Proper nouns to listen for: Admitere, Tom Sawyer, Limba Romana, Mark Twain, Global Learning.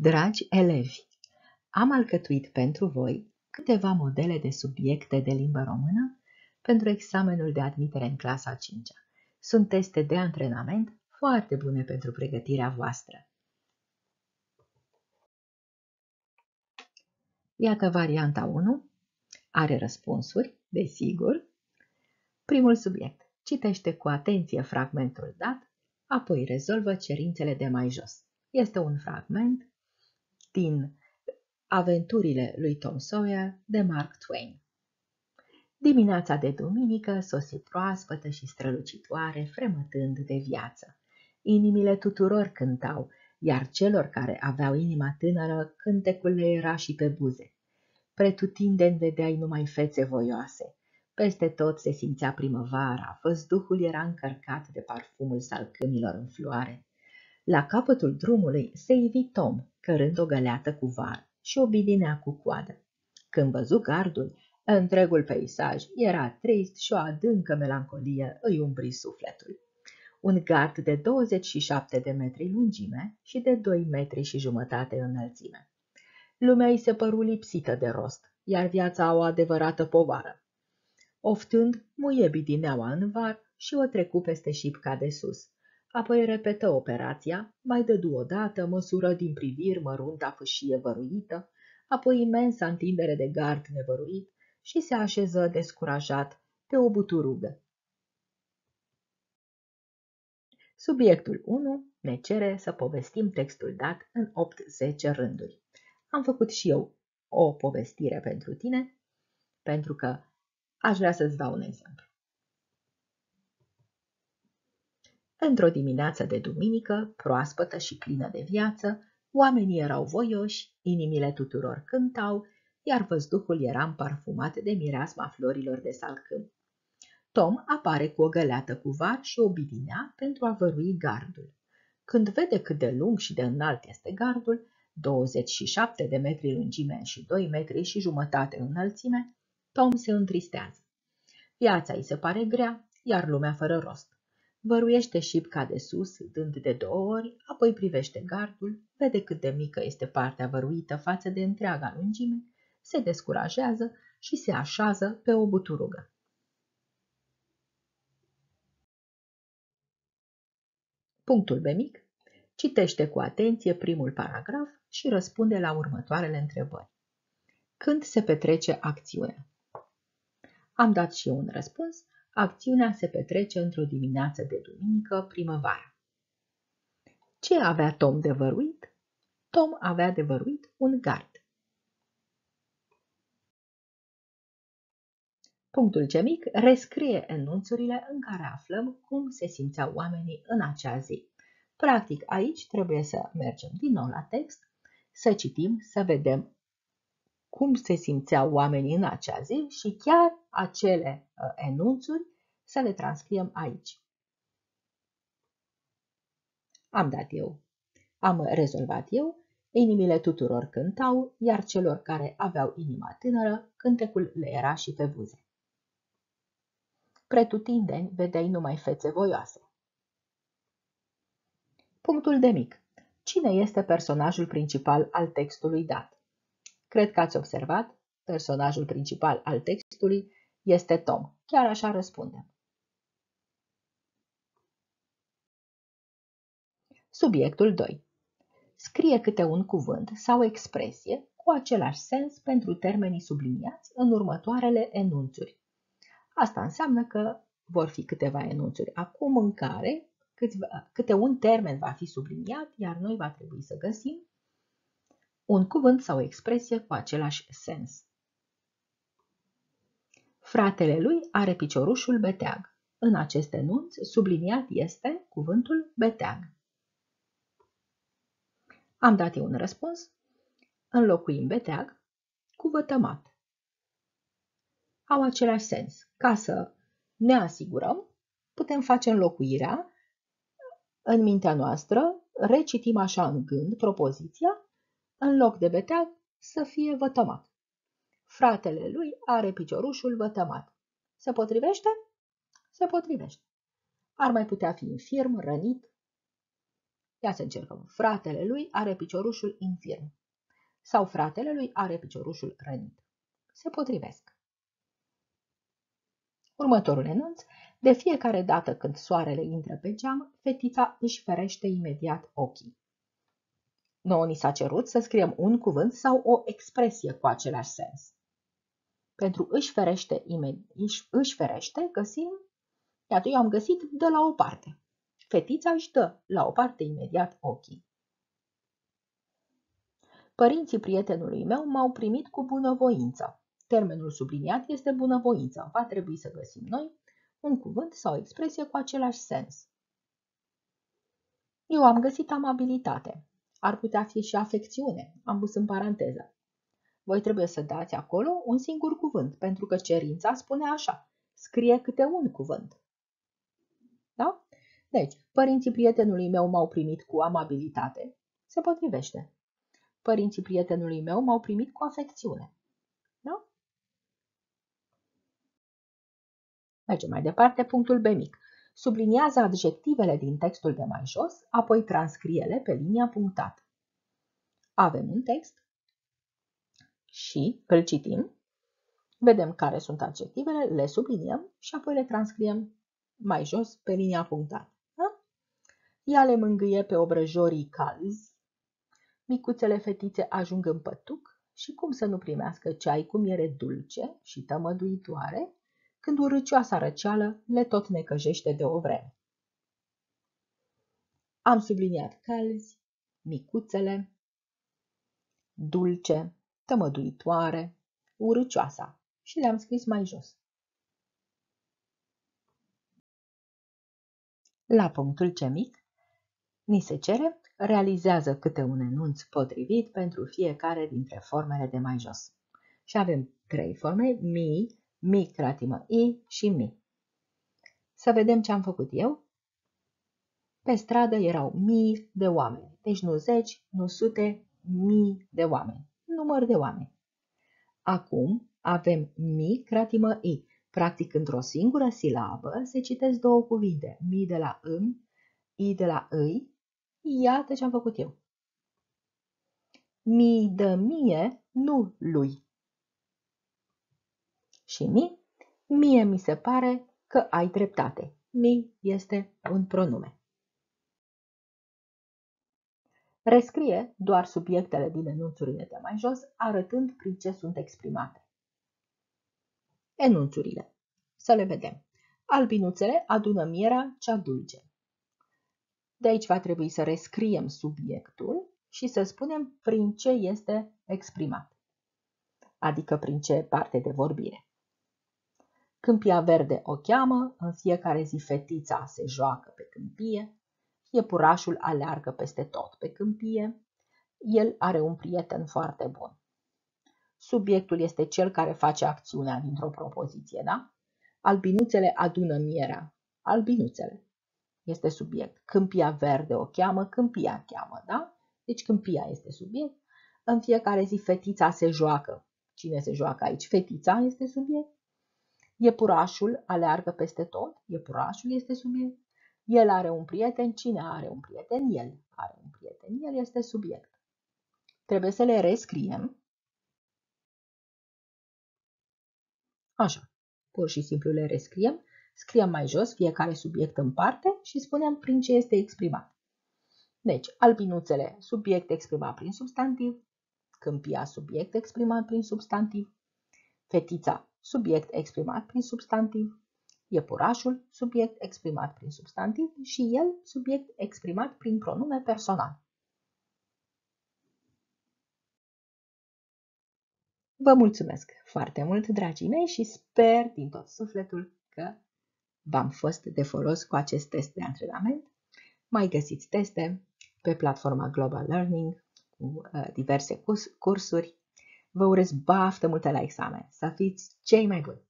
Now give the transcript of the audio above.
Dragi elevi, am alcătuit pentru voi câteva modele de subiecte de limbă română pentru examenul de admitere în clasa 5-a. Sunt teste de antrenament foarte bune pentru pregătirea voastră. Iată varianta 1. Are răspunsuri, desigur. Primul subiect. Citește cu atenție fragmentul dat, apoi rezolvă cerințele de mai jos. Este un fragment din Aventurile lui Tom Sawyer de Mark Twain. Dimineața de duminică sosi proaspătă și strălucitoare, fremătând de viață. Inimile tuturor cântau, iar celor care aveau inima tânără, cântecul le era și pe buze. Pretutindeni vedeai numai fețe voioase. Peste tot se simțea primăvara, văzduhul era încărcat de parfumul salcâmilor în floare. La capătul drumului se ivi Tom, cărând o găleată cu var și o bidinea cu coadă. Când văzu gardul, întregul peisaj era trist și o adâncă melancolie îi umbri sufletul. Un gard de 27 de metri lungime și de 2,5 metri înălțime. Lumea îi se păru lipsită de rost, iar viața o adevărată povară. Oftând, muie bidineaua în var și o trecu peste șipca de sus. Apoi repetă operația, mai dădu odată, măsură din priviri mărunta fâșie văruită, apoi imensa întindere de gard nevăruit și se așeză descurajat pe o buturugă. Subiectul 1 ne cere să povestim textul dat în 8-10 rânduri. Am făcut și eu o povestire pentru tine, pentru că aș vrea să-ți dau un exemplu. Într-o dimineață de duminică, proaspătă și plină de viață, oamenii erau voioși, inimile tuturor cântau, iar văzduhul era împarfumat de mireasma florilor de salcâm. Tom apare cu o găleată cu var și o bidinea pentru a vărui gardul. Când vede cât de lung și de înalt este gardul, 27 de metri lungime și 2,5 metri înălțime, Tom se întristează. Viața îi se pare grea, iar lumea fără rost. Văruiește șipca de sus, dând de 2 ori, apoi privește gardul, vede cât de mică este partea văruită față de întreaga lungime, se descurajează și se așează pe o buturugă. Punctul B mic. Citește cu atenție primul paragraf și răspunde la următoarele întrebări. Când se petrece acțiunea? Am dat și eu un răspuns. Acțiunea se petrece într-o dimineață de duminică, primăvară. Ce avea Tom de văruit? Tom avea de văruit un gard. Punctul C mic rescrie enunțurile în care aflăm cum se simțeau oamenii în acea zi. Practic, aici trebuie să mergem din nou la text, să citim, să vedem cum se simțeau oamenii în acea zi și chiar acele enunțuri să le transcriem aici. Am dat eu, am rezolvat eu, inimile tuturor cântau, iar celor care aveau inima tânără, cântecul le era și pe buze. Pretutindeni vedeai numai fețe voioase. Punctul D mic. Cine este personajul principal al textului dat? Cred că ați observat, personajul principal al textului este Tom. Chiar așa răspundem. Subiectul 2. Scrie câte un cuvânt sau expresie cu același sens pentru termenii subliniați în următoarele enunțuri. Asta înseamnă că vor fi câteva enunțuri acum în care câte un termen va fi subliniat, iar noi va trebui să găsim un cuvânt sau expresie cu același sens. Fratele lui are piciorușul beteag. În acest enunț, subliniat este cuvântul beteag. Am dat eu un răspuns. Înlocuim beteag cu vătămat. Au același sens. Ca să ne asigurăm, putem face înlocuirea în mintea noastră, recitim așa în gând propoziția, în loc de beteag să fie vătămat. Fratele lui are piciorușul vătămat. Se potrivește? Se potrivește. Ar mai putea fi infirm, rănit. Ia să încercăm. Fratele lui are piciorușul infirm. Sau fratele lui are piciorușul rănit. Se potrivesc. Următorul enunț. De fiecare dată când soarele intră pe geam, fetița își ferește imediat ochii. Nouă ni s-a cerut să scriem un cuvânt sau o expresie cu același sens. Pentru își ferește, găsim, iată, eu am găsit dă la o parte. Fetița își dă la o parte imediat ochii. Părinții prietenului meu m-au primit cu bunăvoință. Termenul subliniat este bunăvoință. Va trebui să găsim noi un cuvânt sau o expresie cu același sens. Eu am găsit amabilitate. Ar putea fi și afecțiune. Am pus în paranteză. Voi trebuie să dați acolo un singur cuvânt, pentru că cerința spune așa. Scrie câte un cuvânt. Da? Deci, părinții prietenului meu m-au primit cu amabilitate. Se potrivește. Părinții prietenului meu m-au primit cu afecțiune. Da? Mergem mai departe, punctul B mic. Subliniază adjectivele din textul de mai jos, apoi transcrie-le pe linia punctată. Avem un text și îl citim. Vedem care sunt adjectivele, le subliniem și apoi le transcriem mai jos pe linia punctată. Da? Ea le mângâie pe obrăjorii calzi. Micuțele fetițe ajung în pătuc și cum să nu primească ceai cu miere dulce și tămăduitoare, când urâcioasa răceală le tot necăjește de o vreme. Am subliniat calzi, micuțele, dulce, tămăduitoare, urâcioasa și le-am scris mai jos. La punctul C mic, ni se cere, realizează câte un enunț potrivit pentru fiecare dintre formele de mai jos. Și avem trei forme, mi, mi cratimă i și mi. Să vedem ce am făcut eu. Pe stradă erau mii de oameni, deci nu zeci, nu sute, mii de oameni, număr de oameni. Acum avem mi cratimă i. Practic, într-o singură silabă se citesc două cuvinte, mi de la îmi, i de la îi. Iată ce am făcut eu. Mi dă mie, nu lui. Și mi, mie mi se pare că ai dreptate. Mi este un pronume. Rescrie doar subiectele din enunțurile de mai jos, arătând prin ce sunt exprimate. Enunțurile. Să le vedem. Albinuțele adună mierea cea dulce. De aici va trebui să rescriem subiectul și să spunem prin ce este exprimat, adică prin ce parte de vorbire. Câmpia verde o cheamă, în fiecare zi fetița se joacă pe câmpie, iepurașul aleargă peste tot pe câmpie, el are un prieten foarte bun. Subiectul este cel care face acțiunea dintr-o propoziție, da? Albinuțele adună mierea, albinuțele. Este subiect. Câmpia verde o cheamă, câmpia cheamă, da? Deci câmpia este subiect. În fiecare zi fetița se joacă. Cine se joacă aici? Fetița este subiect. Iepurașul aleargă peste tot. Iepurașul este subiect. El are un prieten. Cine are un prieten? El are un prieten. El este subiect. Trebuie să le rescriem. Așa. Pur și simplu le rescriem. Scriem mai jos fiecare subiect în parte și spunem prin ce este exprimat. Deci, albinuțele, subiect exprimat prin substantiv, câmpia, subiect exprimat prin substantiv, fetița, subiect exprimat prin substantiv, iepurașul, subiect exprimat prin substantiv și el, subiect exprimat prin pronume personal. Vă mulțumesc foarte mult, dragii mei, și sper din tot sufletul că v-am fost de folos cu acest test de antrenament. Mai găsiți teste pe platforma Global Learning cu diverse cursuri. Vă urez baftă multă la examen. Să fiți cei mai buni!